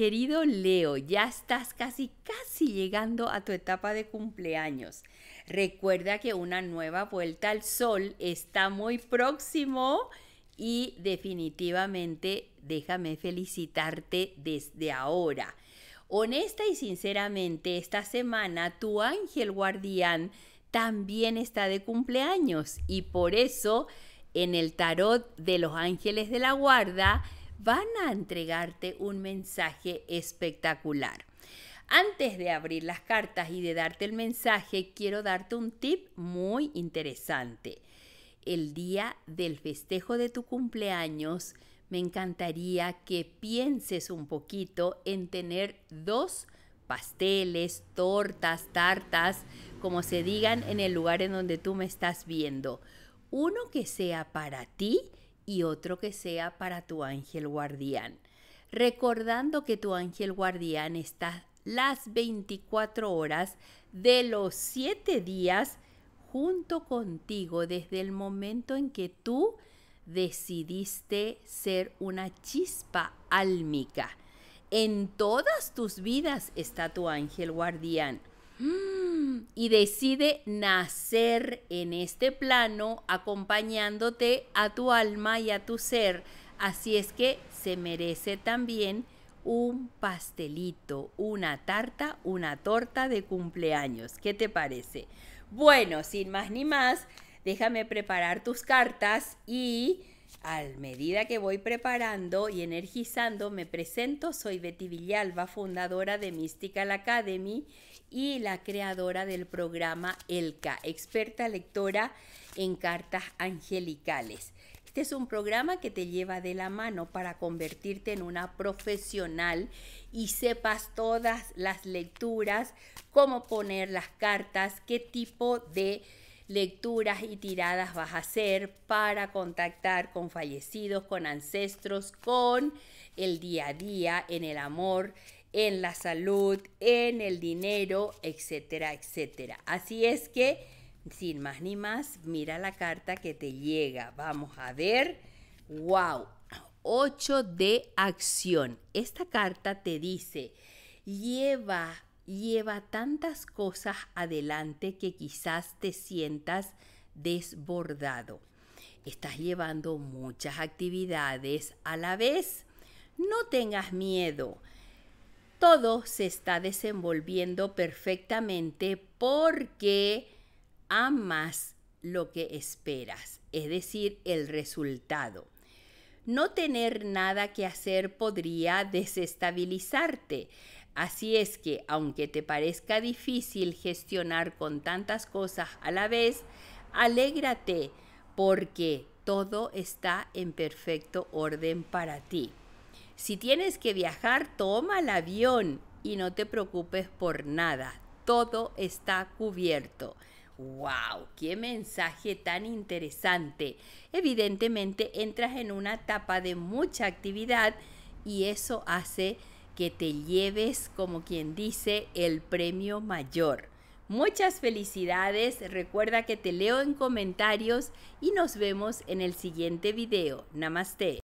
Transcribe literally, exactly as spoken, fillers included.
Querido Leo, ya estás casi casi llegando a tu etapa de cumpleaños. Recuerda que una nueva vuelta al sol está muy próximo y definitivamente déjame felicitarte desde ahora. Honesta y sinceramente, esta semana tu ángel guardián también está de cumpleaños y por eso en el tarot de los ángeles de la guarda van a entregarte un mensaje espectacular. Antes de abrir las cartas y de darte el mensaje, quiero darte un tip muy interesante. El día del festejo de tu cumpleaños, me encantaría que pienses un poquito en tener dos pasteles, tortas, tartas, como se digan en el lugar en donde tú me estás viendo. Uno que sea para ti y otro que sea para tu ángel guardián. Recordando que tu ángel guardián está las veinticuatro horas de los siete días junto contigo desde el momento en que tú decidiste ser una chispa álmica. En todas tus vidas está tu ángel guardián. Y decide nacer en este plano acompañándote a tu alma y a tu ser. Así es que se merece también un pastelito, una tarta, una torta de cumpleaños. ¿Qué te parece? Bueno, sin más ni más, déjame preparar tus cartas y a medida que voy preparando y energizando, me presento. Soy Betty Villalba, fundadora de Mystical Academy y la creadora del programa E L C A, experta lectora en cartas angelicales. Este es un programa que te lleva de la mano para convertirte en una profesional y sepas todas las lecturas, cómo poner las cartas, qué tipo de lecturas y tiradas vas a hacer para contactar con fallecidos, con ancestros, con el día a día, en el amor, en la salud, en el dinero, etcétera, etcétera. Así es que, sin más ni más, mira la carta que te llega. Vamos a ver. ¡Wow! ocho de acción. Esta carta te dice, lleva... Lleva tantas cosas adelante que quizás te sientas desbordado. Estás llevando muchas actividades a la vez. No tengas miedo. Todo se está desenvolviendo perfectamente porque amas lo que esperas, es decir, el resultado. No tener nada que hacer podría desestabilizarte. Así es que, aunque te parezca difícil gestionar con tantas cosas a la vez, alégrate porque todo está en perfecto orden para ti. Si tienes que viajar, toma el avión y no te preocupes por nada. Todo está cubierto. ¡Wow! ¡Qué mensaje tan interesante! Evidentemente, entras en una etapa de mucha actividad y eso hace que te lleves, como quien dice, el premio mayor. Muchas felicidades. Recuerda que te leo en comentarios y nos vemos en el siguiente video. Namaste.